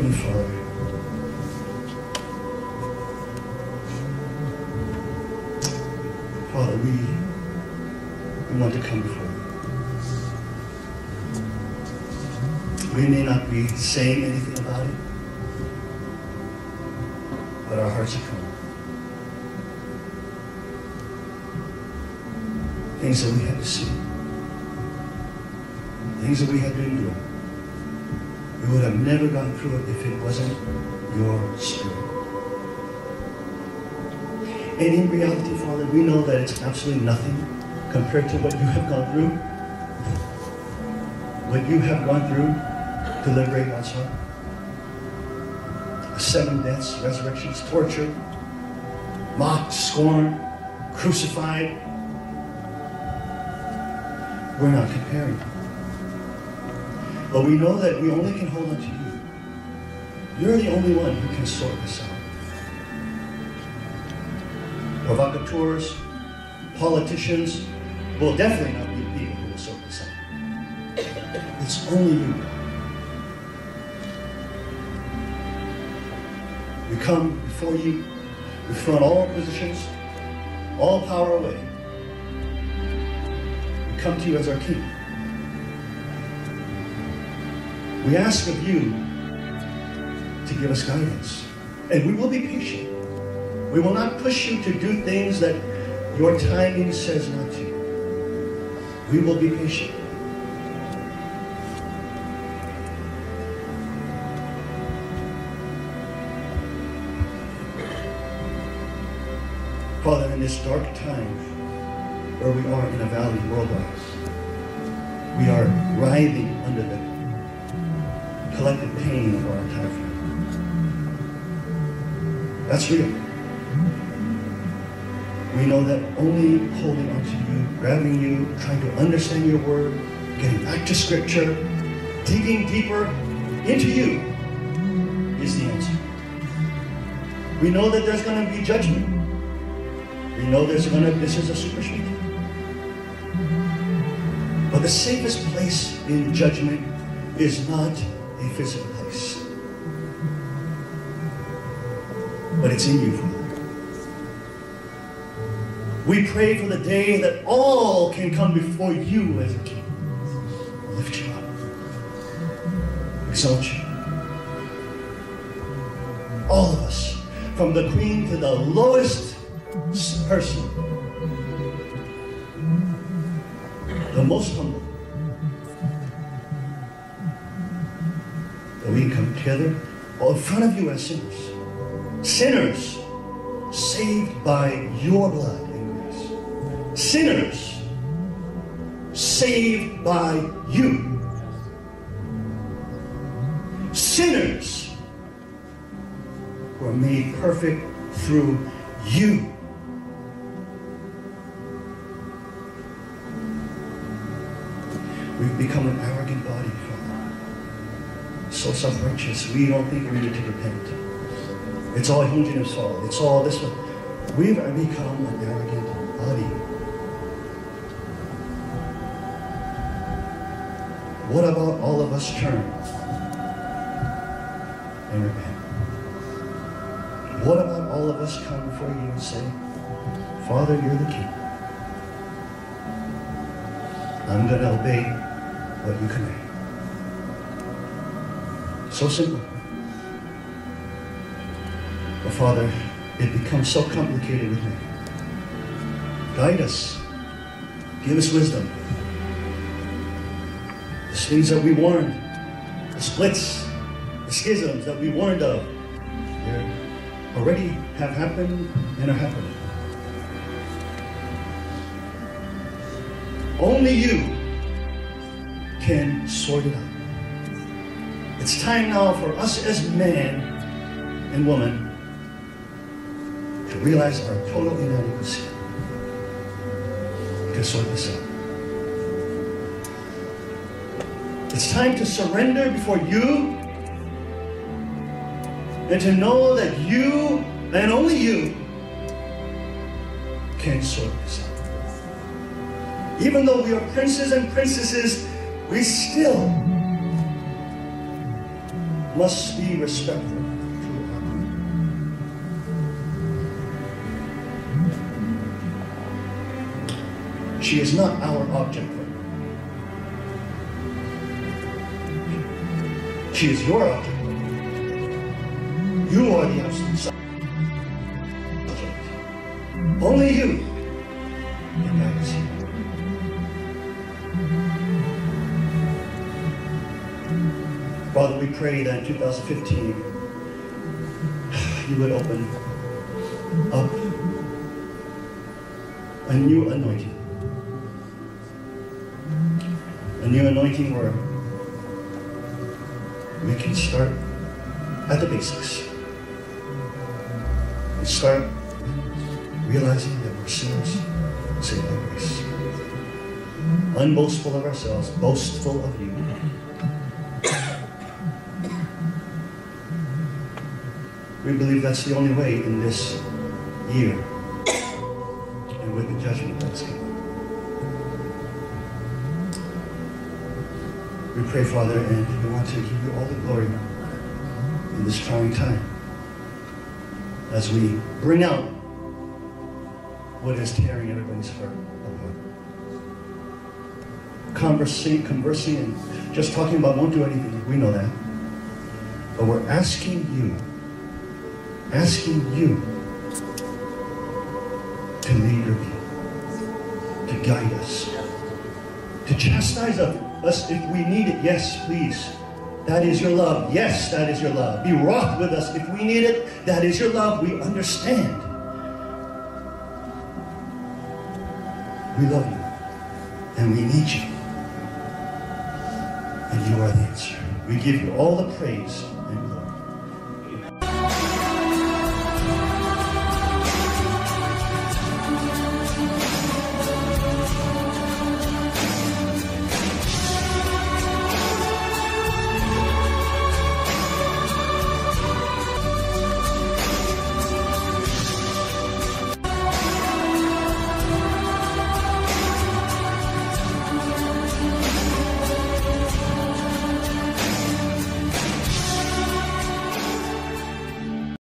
waiting for. Father, we want to come before you. We may not be saying anything about it, but our hearts are coming. Things that we had to see, things that we had to endure. We would have never gone through it if it wasn't your Spirit. And in reality, Father, we know that it's absolutely nothing compared to what you have gone through. What you have gone through to liberate God's heart. 7 deaths, resurrections, tortured, mocked, scorned, crucified. We're not comparing. But we know that we only can hold on to you. You're the only one who can sort this out. Provocateurs, politicians will definitely not be people who will sort this out. It's only you, God. We come before you. We front all positions, all power away. We come to you as our King. We ask of you to give us guidance, and we will be patient. We will not push you to do things that your timing says not to. We will be patient. Father, in this dark time where we are in a valley worldwide, we are writhing under the collective pain of our entire family. That's real. We know that only holding on to you, grabbing you, trying to understand your word, getting back to scripture, digging deeper into you is the answer. We know that there's going to be judgment. We know there's going to, this is a superstition. But the safest place in judgment is not a physical place, but it's in you, Father. We pray for the day that all can come before you as a King. Lift you up, exalt you. All of us, from the Queen to the lowest person, the most humble. We come together all in front of you as sinners. Sinners saved by your blood and grace. Sinners saved by you. Sinners who are made perfect through you. We've become an arrogant body, so self-righteous, we don't think we need to repent. It's all His fault. It's all this one. We've become an arrogant body. What about all of us turn and repent? What about all of us come before you and say, Father, you're the King. I'm going to obey what you command. So simple. But Father, it becomes so complicated with me. Guide us. Give us wisdom. The things that we warned, the splits, the schisms that we warned of, they already have happened and are happening. Only you can sort it out. It's time now for us as man and woman to realize our total inadequacy to sort this out. It's time to surrender before you and to know that you and only you can sort this out. Even though we are princes and princesses, we still must be respectful to others. She is not our object. She is your object. You are the object. Only you. And that is you. Father, we pray that in 2015, you would open up a new anointing where we can start at the basics and start realizing that we're sinners saved by grace, unboastful of ourselves, boastful of you. We believe that's the only way in this year and with the judgment that's given. We pray, Father, and we want to give you all the glory in this trying time as we bring out what is tearing everybody's heart apart. Conversing and just talking about won't do anything. We know that. But we're asking you to lead your people, to guide us, to chastise us if we need it. Yes, please. That is your love. Yes, that is your love. Be wroth with us if we need it. That is your love. We understand. We love you, and we need you, and you are the answer. We give you all the praise and glory.